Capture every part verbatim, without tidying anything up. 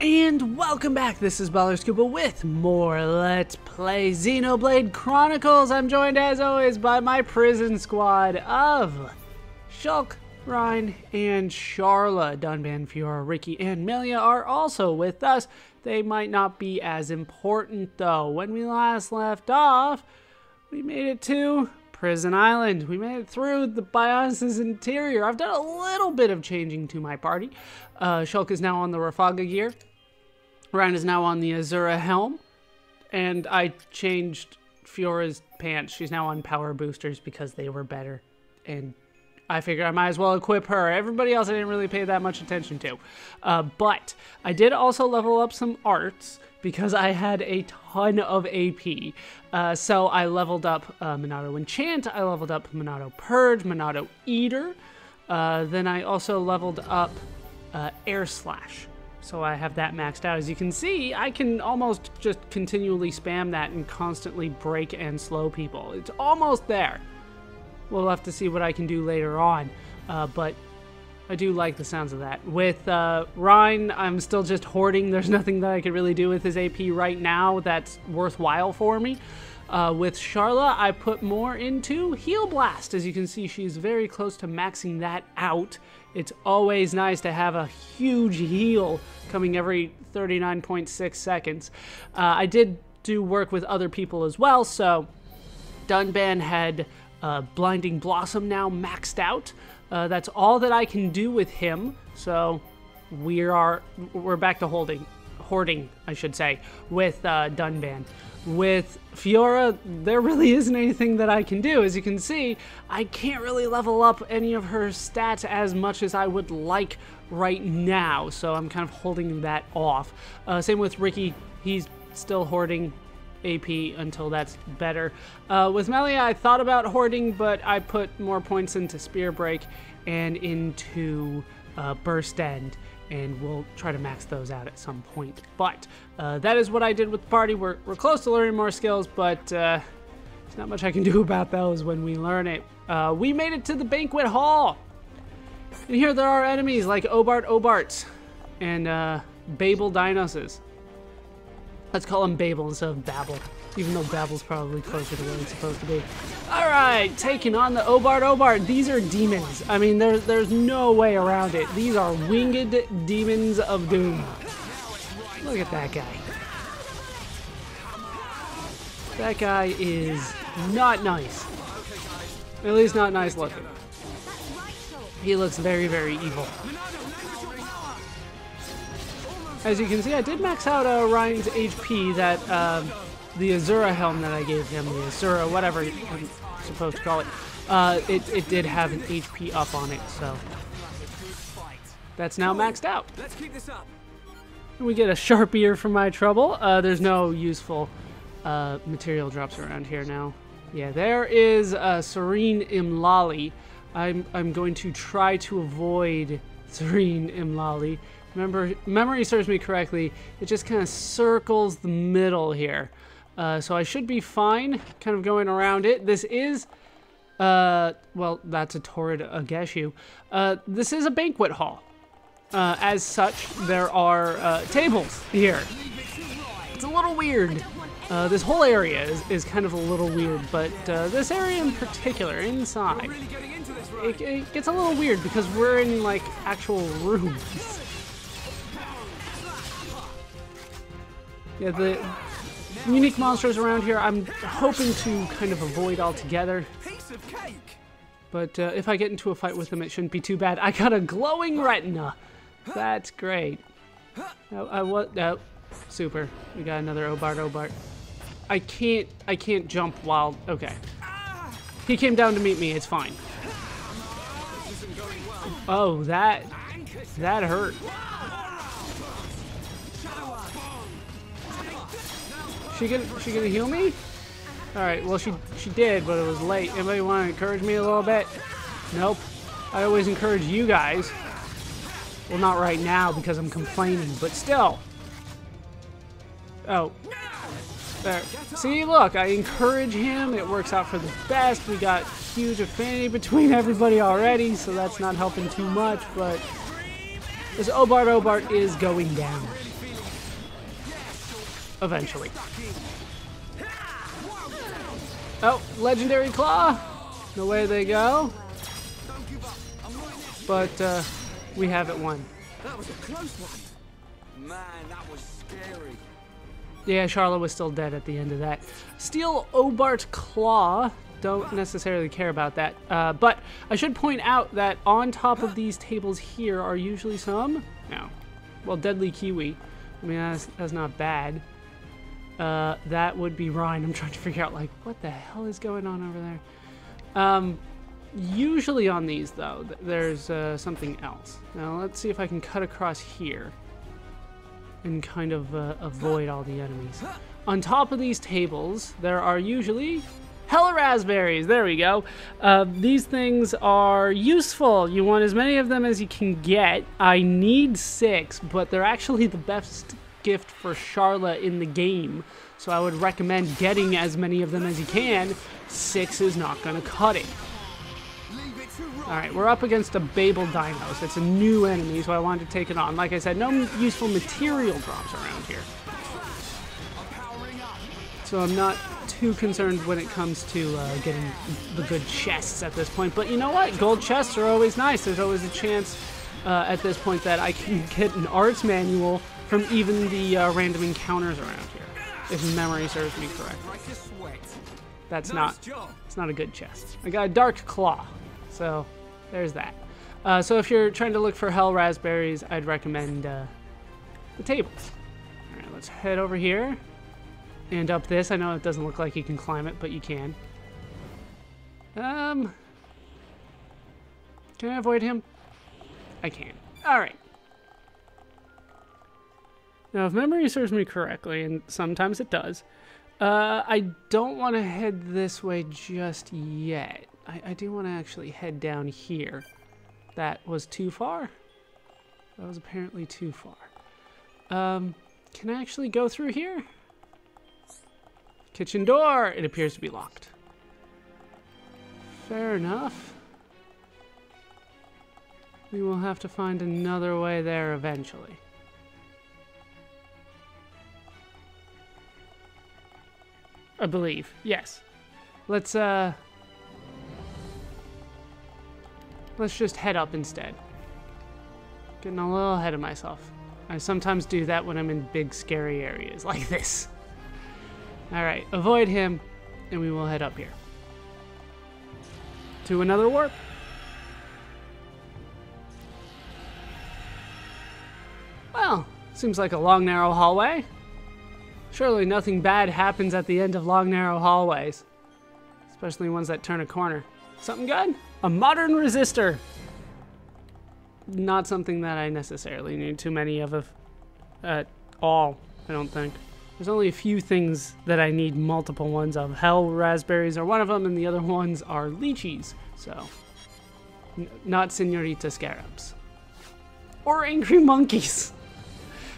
And welcome back, this is ballerscuba with more Let's Play Xenoblade Chronicles. I'm joined as always by my prison squad of Shulk, Reyn, and Sharla. Dunban, Fiora, Ricky, and Melia are also with us. They might not be as important though. When we last left off, we made it to Prison Island. We made it through the Bionis' interior. I've done a little bit of changing to my party. Uh, Shulk is now on the Rafaga gear. Reyn is now on the Azura helm, and I changed Fiora's pants. She's now on power boosters because they were better, and I figure I might as well equip her. Everybody else I didn't really pay that much attention to, uh, but I did also level up some arts because I had a ton of A P. Uh, so I leveled up uh, Monado Enchant, I leveled up Monado Purge, Monado Eater, uh, then I also leveled up uh, Air Slash. So I have that maxed out. As you can see, I can almost just continually spam that and constantly break and slow people. It's almost there. We'll have to see what I can do later on, uh, but I do like the sounds of that. With uh, Reyn, I'm still just hoarding. There's nothing that I could really do with his A P right now that's worthwhile for me. Uh, with Sharla, I put more into Heal Blast. As you can see, she's very close to maxing that out. It's always nice to have a huge heal coming every thirty-nine point six seconds. Uh, I did do work with other people as well, so Dunban had uh, Blinding Blossom now maxed out. Uh, that's all that I can do with him, so we are, we're back to holding, hoarding, I should say, with uh, Dunban. With Fiora, there really isn't anything that I can do. As you can see, I can't really level up any of her stats as much as I would like right now, so I'm kind of holding that off. Uh, same with Ricky, he's still hoarding A P until that's better. Uh, with Melia, I thought about hoarding, but I put more points into Spear Break and into uh, Burst End, and we'll try to max those out at some point. But uh, that is what I did with the party. We're, we're close to learning more skills, but uh, there's not much I can do about those when we learn it. Uh, we made it to the banquet hall. And here there are enemies like Obart Obarts and uh, Babel Dinos. Let's call them Babel instead of Babel, even though Babel's probably closer to where it's supposed to be. All right, taking on the Obart Obart. These are demons. I mean, there's, there's no way around it. These are winged demons of doom. Look at that guy. That guy is not nice. At least not nice looking. He looks very, very evil. As you can see, I did max out uh, Ryan's H P that uh, the Azura helm that I gave him, the Azura, whatever I'm supposed to call it, uh, it, it did have an H P up on it, so that's now maxed out. Let's keep this up. We get a sharp ear for my trouble. Uh, there's no useful uh, material drops around here now. Yeah, there is uh, Serene Imlali. I'm, I'm going to try to avoid Serene Imlali. Remember, memory serves me correctly, it just kind of circles the middle here. Uh, so I should be fine, kind of going around it. This is, uh, well, that's a Cold Agashu. Uh, this is a banquet hall. Uh, as such, there are uh, tables here. It's a little weird. Uh, this whole area is, is kind of a little weird, but uh, this area in particular, inside, it, it gets a little weird because we're in, like, actual rooms. Yeah, the unique monsters around here I'm hoping to kind of avoid altogether. But uh, if I get into a fight with them, it shouldn't be too bad. I got a glowing retina. That's great. Oh, I was oh, super. We got another Obart Obart. I can't. I can't jump while. Okay. He came down to meet me. It's fine. Oh, that that hurt. She gonna, she gonna heal me? Alright, well she she did, but it was late. Anybody want to encourage me a little bit? Nope. I always encourage you guys. Well, not right now because I'm complaining, but still. Oh. There. See, look, I encourage him. It works out for the best. We got huge affinity between everybody already, so that's not helping too much, but this Obart Obart is going down. eventually. Oh, legendary claw! And away they go. But uh, we have it won. That was a close one. Man, that was scary. Yeah, Sharla was still dead at the end of that. Steel Obart Claw. Don't necessarily care about that. Uh, but I should point out that on top of these tables here are usually some... No. Well, Deadly Kiwi. I mean, that's, that's not bad. Uh, that would be Reyn. I'm trying to figure out, like, what the hell is going on over there? Um, usually on these, though, th there's uh, something else. Now, let's see if I can cut across here and kind of uh, avoid all the enemies. On top of these tables, there are usually... Hella raspberries, there we go. Uh, these things are useful. You want as many of them as you can get. I need six, but they're actually the best gift for Sharla in the game. So I would recommend getting as many of them as you can. Six is not gonna cut it. All right, we're up against a Babel Dinos. It's a new enemy, so I wanted to take it on. Like I said, no useful material drops around here. So I'm not too concerned when it comes to uh, getting the good chests at this point. But you know what? Gold chests are always nice. There's always a chance uh, at this point that I can get an arts manual from even the uh, random encounters around here, if memory serves me correctly. That's not, it's not a good chest. I got a Dark Claw, so there's that. Uh, so if you're trying to look for hell raspberries, I'd recommend uh, the tables. All right, let's head over here. And up this, I know it doesn't look like you can climb it, but you can. Um, can I avoid him? I can. All right. Now, if memory serves me correctly, and sometimes it does, uh, I don't want to head this way just yet. I, I do want to actually head down here. That was too far. That was apparently too far. Um, can I actually go through here? Kitchen door! It appears to be locked. Fair enough. We will have to find another way there eventually. I believe. Yes. Let's, uh... let's just head up instead. Getting a little ahead of myself. I sometimes do that when I'm in big, scary areas like this. Alright, avoid him, and we will head up here. To another warp. Well, seems like a long, narrow hallway. Surely nothing bad happens at the end of long, narrow hallways. Especially ones that turn a corner. Something good? A modern resistor! Not something that I necessarily need too many of, of at all, I don't think. There's only a few things that I need multiple ones of. Hell raspberries are one of them, and the other ones are lychees. So, N not senorita scarabs. Or angry monkeys.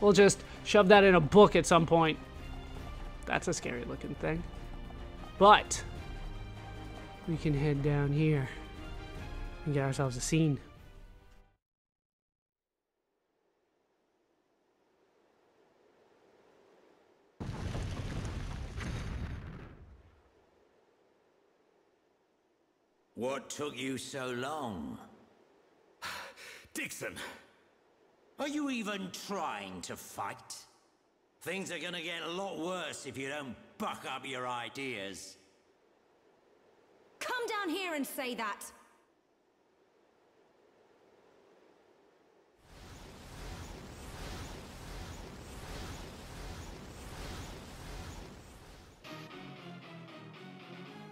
We'll just shove that in a book at some point. That's a scary looking thing. But, we can head down here and get ourselves a scene. What took you so long? Dixon! Are you even trying to fight? Things are gonna get a lot worse if you don't buck up your ideas. Come down here and say that!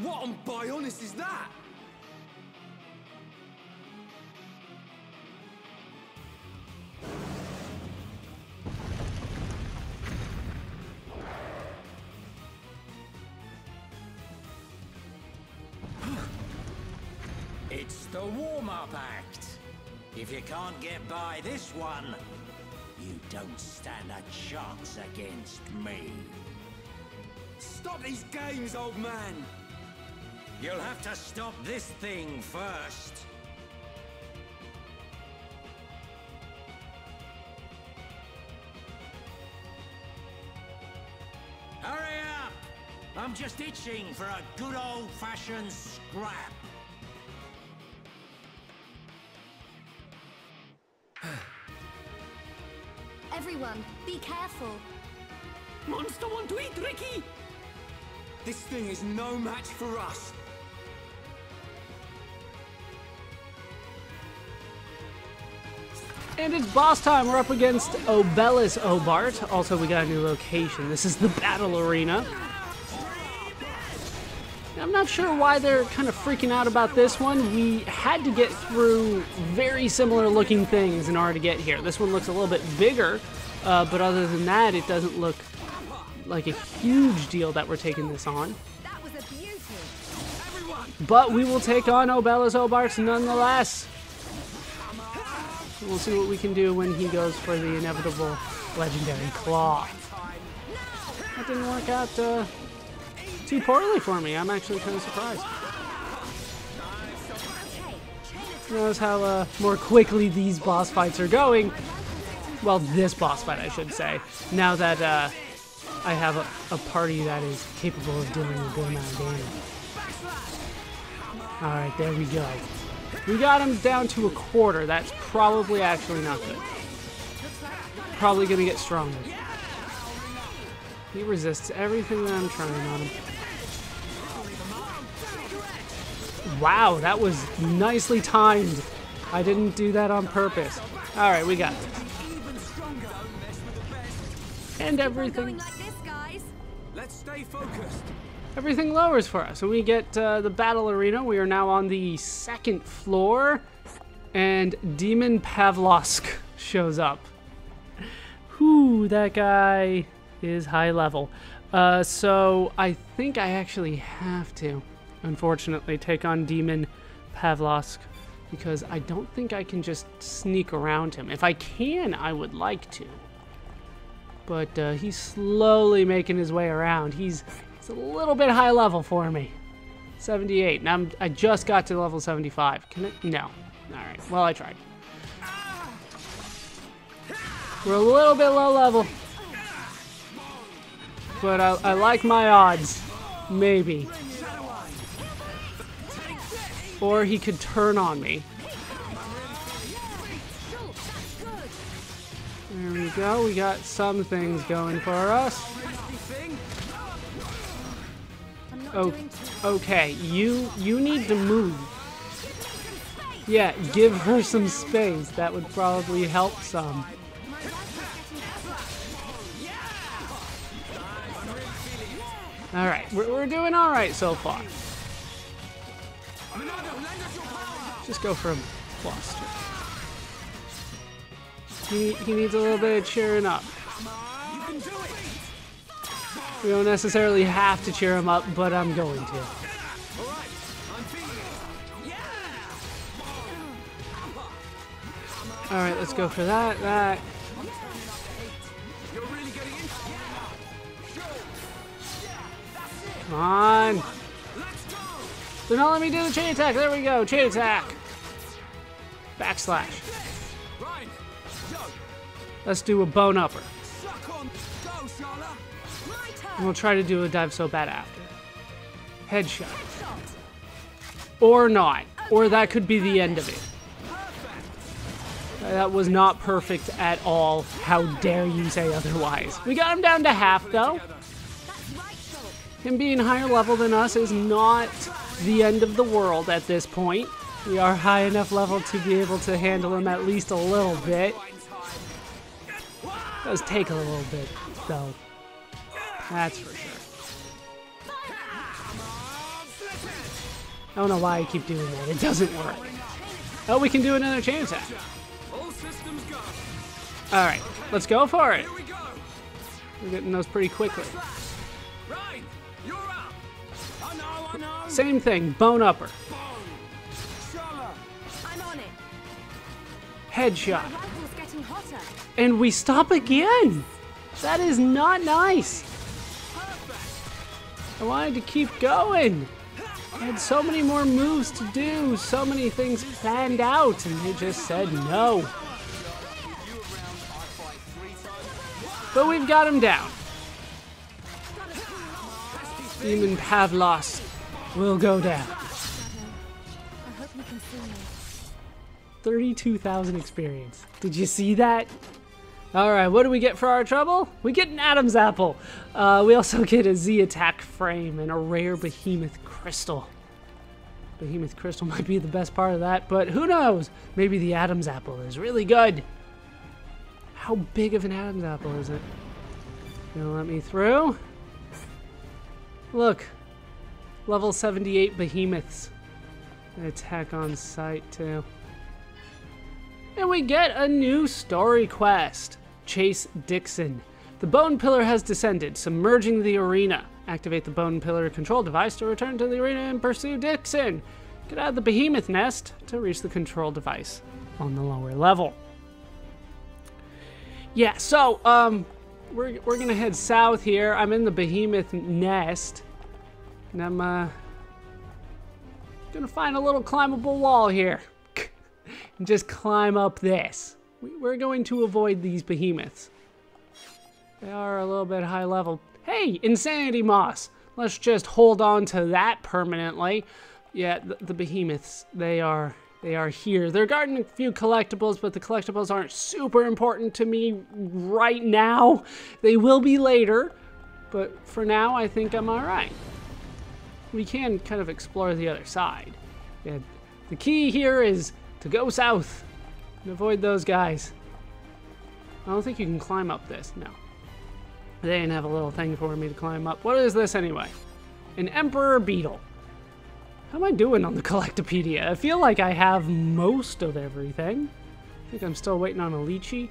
What on Bionis is that? It's the warm-up act. If you can't get by this one, you don't stand a chance against me. Stop these games, old man! You'll have to stop this thing first. I'm just itching for a good old-fashioned scrap. Everyone, be careful. Monster want to eat, Ricky! This thing is no match for us. And it's boss time. We're up against Obelis Obart. Also, we got a new location. This is the battle arena. I'm not sure why they're kind of freaking out about this one. We had to get through very similar looking things in order to get here. This one looks a little bit bigger, uh, but other than that, it doesn't look like a huge deal that we're taking this on. But we will take on Obelis Obart nonetheless. We'll see what we can do when he goes for the inevitable legendary claw. That didn't work out uh, too poorly for me. I'm actually kind of surprised. Notice how uh, more quickly these boss fights are going. Well, this boss fight, I should say. Now that uh, I have a, a party that is capable of doing a good amount of damage. Alright, there we go. We got him down to a quarter. That's probably actually not good. Probably going to get stronger. He resists everything that I'm trying on him. Wow, that was nicely timed. I didn't do that on purpose. Alright, we got this. And everything... Let's stay focused. Everything lowers for us, and we get uh, the battle arena. We are now on the second floor, and Demon Pavlovsk shows up. Whew, that guy is high level. Uh, so I think I actually have to, unfortunately, take on Demon Pavlovsk, because I don't think I can just sneak around him. If I can, I would like to. But uh, he's slowly making his way around. He's... It's a little bit high level for me. seventy-eight. Now I'm, I just got to level seventy-five. Can it? No. Alright. Well, I tried. We're a little bit low level. But I, I like my odds. Maybe. Or he could turn on me. There we go. We got some things going for us. Oh, okay, you you need to move. Yeah, give her some space. That would probably help some. All right, we're, we're doing all right so far. Just go for a cluster. He, he needs a little bit of cheering up. We don't necessarily have to cheer him up, but I'm going to. Alright, let's go for that, that. Come on. They're not letting me do the chain attack. There we go, chain attack. Backslash. Let's do a bone upper. And we'll try to do a dive so bad after. Headshot. Or not. Or that could be the end of it. That was not perfect at all. How dare you say otherwise. We got him down to half, though. Him being higher level than us is not the end of the world at this point. We are high enough level to be able to handle him at least a little bit. It does take a little bit, though. That's for sure. I don't know why I keep doing that. It doesn't work. Oh, we can do another chain attack. Alright, let's go for it. We're getting those pretty quickly. Same thing, bone upper. Headshot. And we stop again! That is not nice! I wanted to keep going. I had so many more moves to do, so many things planned out, and they just said no. But we've got him down. Demon Pavlovsk will go down. thirty-two thousand experience. Did you see that? Alright, what do we get for our trouble? We get an Adam's Apple. Uh, we also get a Z attack frame and a rare Behemoth Crystal. Behemoth Crystal might be the best part of that, but who knows? Maybe the Adam's Apple is really good. How big of an Adam's Apple is it? Gonna let me through. Look. Level seventy-eight Behemoths. Attack on sight, too. And we get a new story quest. Chase Dixon. The Bone Pillar has descended, submerging the arena. Activate the Bone Pillar control device to return to the arena and pursue Dixon. Get out of the behemoth nest to reach the control device on the lower level. Yeah, so um, we're, we're gonna head south here. I'm in the behemoth nest. And I'm uh, gonna find a little climbable wall here. And just climb up this. We're going to avoid these behemoths. They are a little bit high level. Hey, Insanity Moss! Let's just hold on to that permanently. Yeah, the, the behemoths, they are they are here. They're guarding a few collectibles, but the collectibles aren't super important to me right now. They will be later, but for now I think I'm alright. We can kind of explore the other side. Yeah, the key here is to go south and avoid those guys. I don't think you can climb up this. No. They didn't have a little thing for me to climb up. What is this anyway? An emperor beetle. How am I doing on the Collectopedia? I feel like I have most of everything. I think I'm still waiting on a lychee.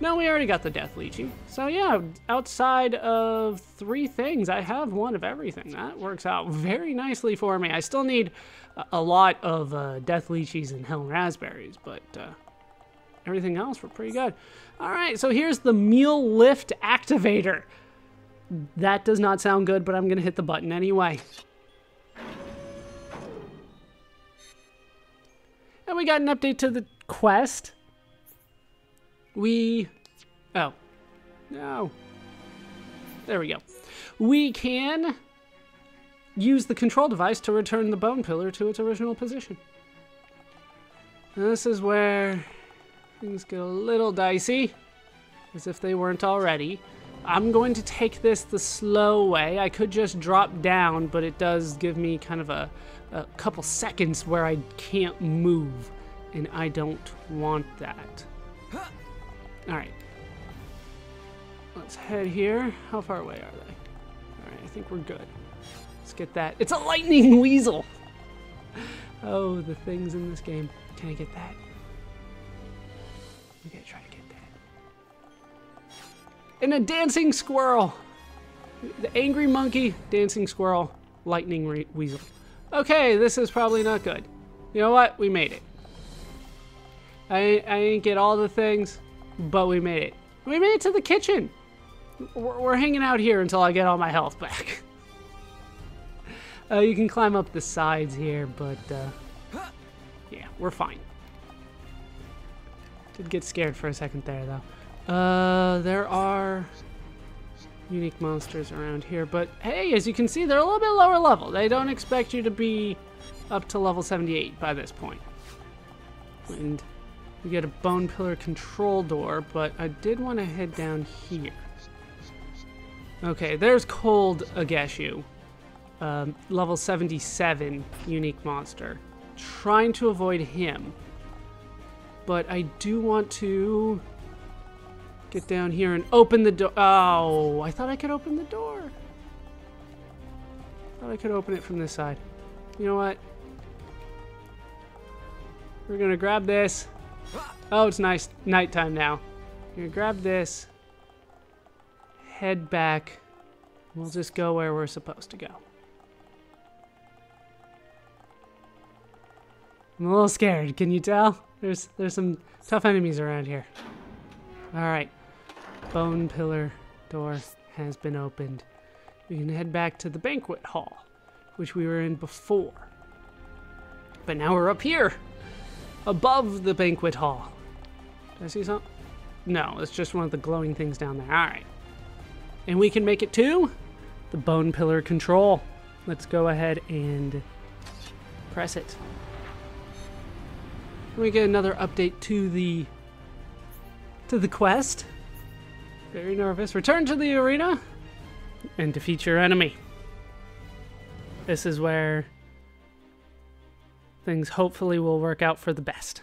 No, we already got the death lychee. So yeah, outside of three things, I have one of everything. That works out very nicely for me. I still need a lot of uh, death lychees and hell raspberries, but uh, everything else we're pretty good. All right, so here's the Mule Lift Activator. That does not sound good, but I'm going to hit the button anyway. And we got an update to the quest. We, oh, no, there we go. We can use the control device to return the bone pillar to its original position. And this is where things get a little dicey, as if they weren't already. I'm going to take this the slow way. I could just drop down, but it does give me kind of a, a couple seconds where I can't move, and I don't want that. Alright, let's head here. How far away are they? Alright, I think we're good. Let's get that. It's a lightning weasel! Oh, the things in this game. Can I get that? I'm gonna try to get that. And a dancing squirrel! The angry monkey, dancing squirrel, lightning re weasel. Okay, this is probably not good. You know what? We made it. I, I didn't get all the things. But we made it. We made it to the kitchen. We're, we're hanging out here until I get all my health back. uh, you can climb up the sides here, but uh, yeah, we're fine. Did get scared for a second there, though. Uh, there are unique monsters around here, but hey, as you can see, they're a little bit lower level. They don't expect you to be up to level seventy-eight by this point. And we get a bone pillar control door, but I did want to head down here. Okay, there's Cold Agashu. Um, level seventy-seven unique monster. Trying to avoid him. But I do want to get down here and open the door. Oh, I thought I could open the door. I thought I could open it from this side. You know what? We're going to grab this. Oh, it's nice nighttime now. Here, grab this. Head back. We'll just go where we're supposed to go. I'm a little scared. Can you tell? There's there's some tough enemies around here. All right. Bone pillar door has been opened. We can head back to the banquet hall, which we were in before. But now we're up here. Above the banquet hall. Did I see something? No, it's just one of the glowing things down there. Alright. And we can make it to the Bone Pillar control. Let's go ahead and press it. We get another update to the to the quest. Very nervous. Return to the arena and defeat your enemy. This is where things hopefully will work out for the best.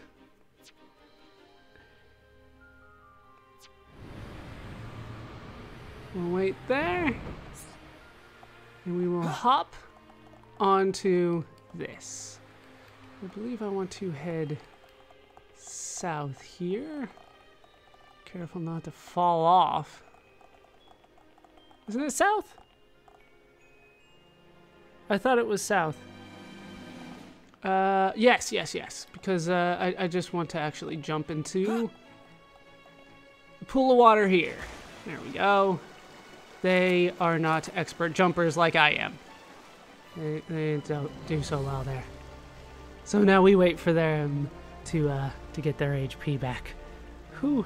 We'll wait there. And we will hop onto this. I believe I want to head south here. Careful not to fall off. Isn't it south? I thought it was south. Uh, yes, yes, yes. Because uh, I, I just want to actually jump into the pool of water here. There we go. They are not expert jumpers like I am. They, they don't do so well there. So now we wait for them to uh, to get their H P back. Whew.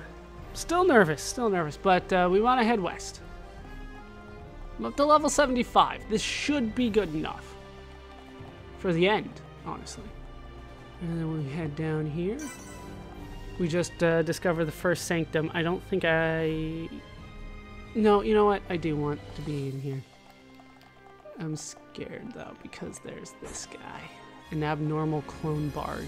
Still nervous, still nervous, but uh, we want to head west. I'm up to level seventy-five. This should be good enough for the end, honestly. And then we head down here. We just uh, discovered the first sanctum. I don't think I... No, you know what? I do want to be in here. I'm scared, though, because there's this guy. An abnormal clone bard.